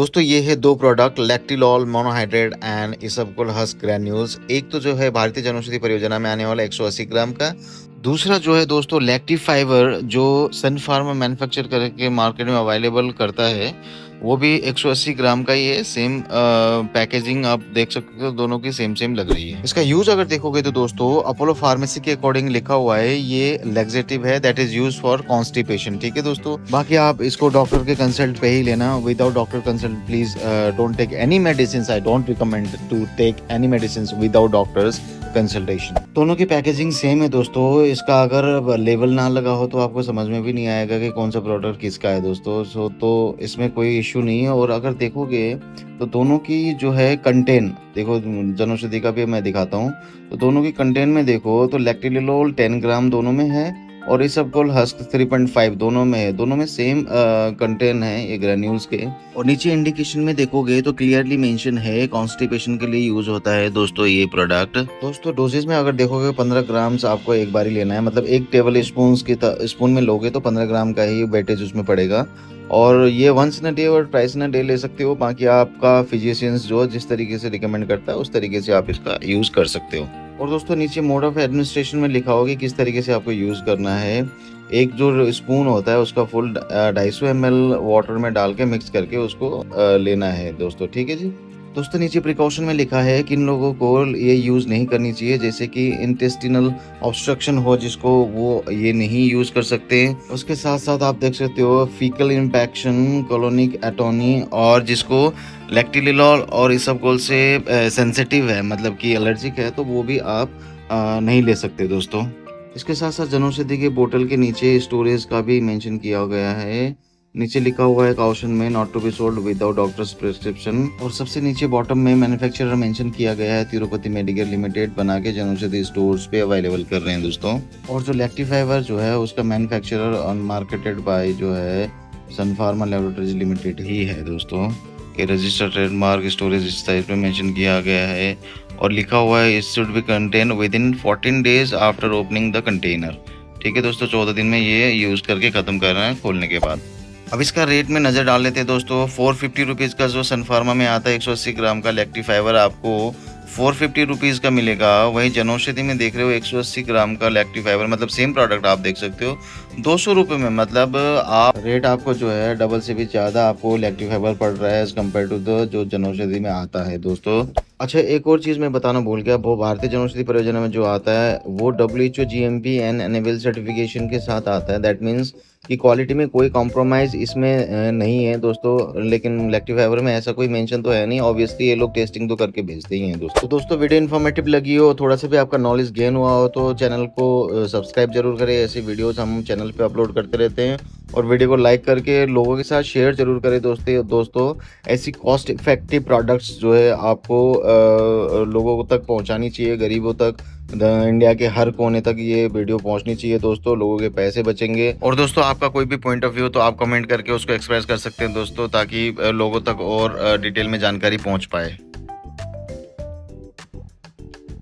दोस्तों ये है दो product lactitol monohydrate and isabgol husk granules. एक तो जो है भारतीय जन औषधि परियोजना में आने वाला 180 ग्राम का, दूसरा जो है दोस्तों लैक्टिक फाइबर जो सन फार्मा मैन्युफैक्चर करके मार्केट में अवेलेबल करता है, वो भी 180 ग्राम का ही है। सेम पैकेजिंग आप देख सकते हो, दोनों की सेम लग रही है। इसका यूज अगर देखोगे तो दोस्तों अपोलो फार्मेसी के अकॉर्डिंग लिखा हुआ है ये लैक्सेटिव है, that is use for constipation. ठीक है दोस्तों, बाकी आप इसको डॉक्टर के कंसल्ट पे ही लेना। Without doctor consult please don't take any medicine. I don't recommend to take any medicine without doctor's consultation. दोनों की पैकेजिंग सेम है दोस्तों। इसका अगर लेबल ना लगा हो तो आपको समझ में भी नहीं आएगा कि कौन सा प्रोडक्ट किसका है दोस्तों। सो तो इसमें कोई इश्यू नहीं है। और अगर देखोगे तो दोनों की जो है कंटेंट देखो, जन औषधि का भी मैं दिखाता हूँ, तो दोनों की कंटेंट में देखो तो लैक्टिलोल 10 ग्राम दोनों में है और इसबगोल हस्क 3.5 दोनों में है। दोनों में सेम कंटेंट है ये ग्रेन्यूल्स के। और नीचे इंडिकेशन में देखोगे तो क्लियरली मेंशन है कॉन्स्टिपेशन के लिए यूज होता है दोस्तों ये प्रोडक्ट। दोस्तों डोजेज में अगर देखोगे 15 ग्राम्स आपको एक बार ही लेना है, मतलब एक टेबल स्पून में लोगे तो 15 ग्राम का ही वेटेज उसमें पड़ेगा। और ये वंस इन अ डे और ट्वाइस इन अ डे ले सकते हो। बाकी आपका फिजिशियंस जो जिस तरीके से रिकमेंड करता है उस तरीके से आप इसका यूज कर सकते हो। और दोस्तों नीचे मोड ऑफ एडमिनिस्ट्रेशन में लिखा होगा कि किस तरीके से आपको यूज़ करना है। एक जो स्पून होता है उसका फुल 250 ml वाटर में डाल के मिक्स करके उसको लेना है दोस्तों। ठीक है जी। दोस्तों नीचे प्रिकॉशन में लिखा है किन लोगों को ये यूज़ नहीं करनी चाहिए, जैसे कि इंटेस्टिनल ऑब्स्ट्रक्शन हो जिसको, वो ये नहीं यूज़ कर सकते। उसके साथ साथ आप देख सकते हो फीकल इन्फेक्शन, कॉलोनिक एटोनी, और जिसको लैक्टिलोल और इसबगोल से सेंसिटिव है, मतलब कि एलर्जिक है, तो वो भी आप नहीं ले सकते दोस्तों। इसके साथ साथ जन औषधि के बोतल के नीचे स्टोरेज का भी मेंशन किया गया है। नीचे लिखा हुआ है काउशन में not to be sold without doctor's prescription. और सबसे नीचे बॉटम में मैन्युफैक्चरर मेंशन किया गया है, तिरुपति मेडिकल लिमिटेड बना के जन औषधि स्टोर्स पे अवेलेबल कर रहे हैं दोस्तों। और जो लैक्टिफाइवर जो है उसका मैन्युफैक्चरर और मार्केटेड बाय जो है सन फार्मा लैबोरेटरीज लिमिटेड ही है दोस्तों। के रजिस्टर्ड ट्रेडमार्क स्टोरेज इस टाइप में मेंशन किया गया है और लिखा हुआ है it should be contain within 14 days after opening the container. ठीक है दोस्तों, 14 दिन में ये यूज करके खत्म कर रहे हैं खोलने के बाद। अब इसका रेट में नज़र डाल लेते हैं दोस्तों। 450 रुपीज़ का जो सनफार्मा में आता है 180 ग्राम का लैक्टिफाइबर आपको 450 रुपीज़ का मिलेगा। वहीं जनौषधि में देख रहे हो 180 ग्राम का लैक्टिफाइबर, मतलब सेम प्रोडक्ट आप देख सकते हो 200 रुपये में। मतलब आप रेट आपको जो है डबल से भी ज़्यादा आपको लैक्टिफाइबर पड़ रहा है एज़ कम्पेयर टू द जो जनौषधि में आता है दोस्तों। अच्छा एक और चीज़ मैं बताना भूल गया, वो भारतीय जन औषधि परियोजना में जो आता है वो WHO GMP and enable certification के साथ आता है। दैट मीन्स कि क्वालिटी में कोई कॉम्प्रोमाइज़ इसमें नहीं है दोस्तों। लेकिन लैक्टिफाइबर में ऐसा कोई मेंशन तो है नहीं, ऑब्वियसली ये लोग टेस्टिंग तो करके भेजते ही हैं दोस्तों। तो दोस्तों वीडियो इन्फॉर्मेटिव लगी हो, थोड़ा सा भी आपका नॉलेज गेन हुआ हो तो चैनल को सब्सक्राइब जरूर करें। ऐसी वीडियोज़ हम चैनल पर अपलोड करते रहते हैं और वीडियो को लाइक करके लोगों के साथ शेयर जरूर करें दोस्तों। ऐसी कॉस्ट इफेक्टिव प्रोडक्ट्स जो है आपको लोगों तक पहुंचानी चाहिए, गरीबों तक, इंडिया के हर कोने तक ये वीडियो पहुंचनी चाहिए दोस्तों। लोगों के पैसे बचेंगे। और दोस्तों आपका कोई भी पॉइंट ऑफ व्यू तो आप कमेंट करके उसको एक्सप्रेस कर सकते हैं दोस्तों, ताकि लोगों तक और डिटेल में जानकारी पहुँच पाए।